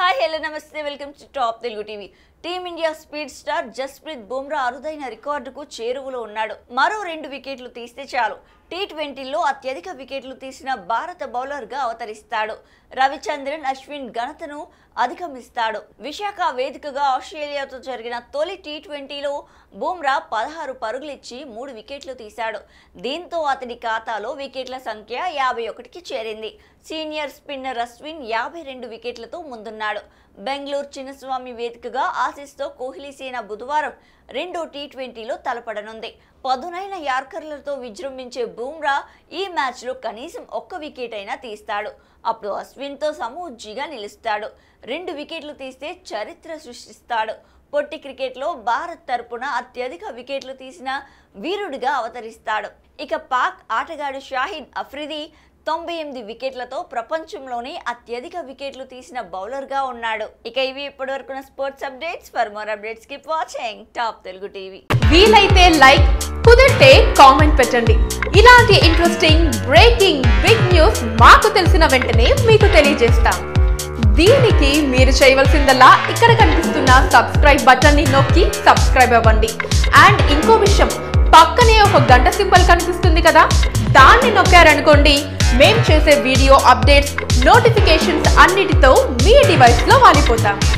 Hi, hello, namaste, welcome to Top Telugu TV. Team India speed star Jasprit Bumrah అరుదైన రికార్డుకు చేరువలో ఉన్నాడు. మరో 2 వికెట్లు తీస్తే చాలు T20 లో అత్యధిక వికెట్లు తీసిన భారత బౌలర్ గా అవతరిస్తాడు. రవిచంద్రన్ అశ్విన్ ఘనతను అధిగమిస్తాడు. విశాఖ వేదికగా ఆస్ట్రేలియాతో జరిగిన తొలి T20 లో బుమ్రా 16 పరుగులు ఇచ్చి 3 వికెట్లు తీశాడు. దీంతో అతడి ఖాతాలో వికెట్ల సంఖ్య 51 కి చేరింది. సీనియర్ స్పిన్నర్ అశ్విన్ 52 వికెట్లతో ముందున్నాడు. బెంగళూరు చిన్నస్వామి వేదికగా ఆసిస్తో కోహ్లీ సేన బుధవారం రెండో T20లో తలపడనుంది. పదునైన యార్కర్లతో విజృంభించే బుమ్రా ఈ మ్యాచ్లో కనీసం 1 వికెట్ అయినా తీస్తాడు. అప్పుడు అశ్విన్తో సమూహంగా నిలుస్తాడు. 2 వికెట్లు తీస్తే చరిత్ర సృష్టిస్తాడు. పొట్టి క్రికెట్లో భారత్ తరపున అత్యధిక వికెట్లు తీసిన వీరుడిగా అవతరిస్తాడు. ఇక పాక్ ఆటగాడు షాహిద్ అఫ్రిది 98 వికెట్లతో ప్రపంచంలోనే అత్యధిక వికెట్లు తీసిన బౌలర్ గా ఉన్నాడు. ఇక ఇవి ఇప్పటివరకున్న sports updates. For more updates keep watching top Telugu TV. వీలైతే లైక్, కుదిరితే కామెంట్ పెట్టండి. ఇలాంటి ఇంట్రెస్టింగ్ బ్రేకింగ్ బిగ్ న్యూస్ మాకు తెలిసిన వెంటనే మీకు తెలియజేస్తాం. దీనికి మీరు చేయవలసిందల్లా ఇక్కడ కనిపిస్తున్న సబ్స్క్రైబ్ బటన్ ని నొక్కి సబ్స్క్రైబ్ అవ్వండి. అండ్ ఇంకో విషయం, పక్కనే ఒక గంట సింబల్ కనిపిస్తుంది కదా, దాన్ని నొక్కారనుకోండి, మేము చేసే వీడియో అప్డేట్స్, నోటిఫికేషన్స్ అన్నిటితో మీ డివైస్లో వాలిపోతాం.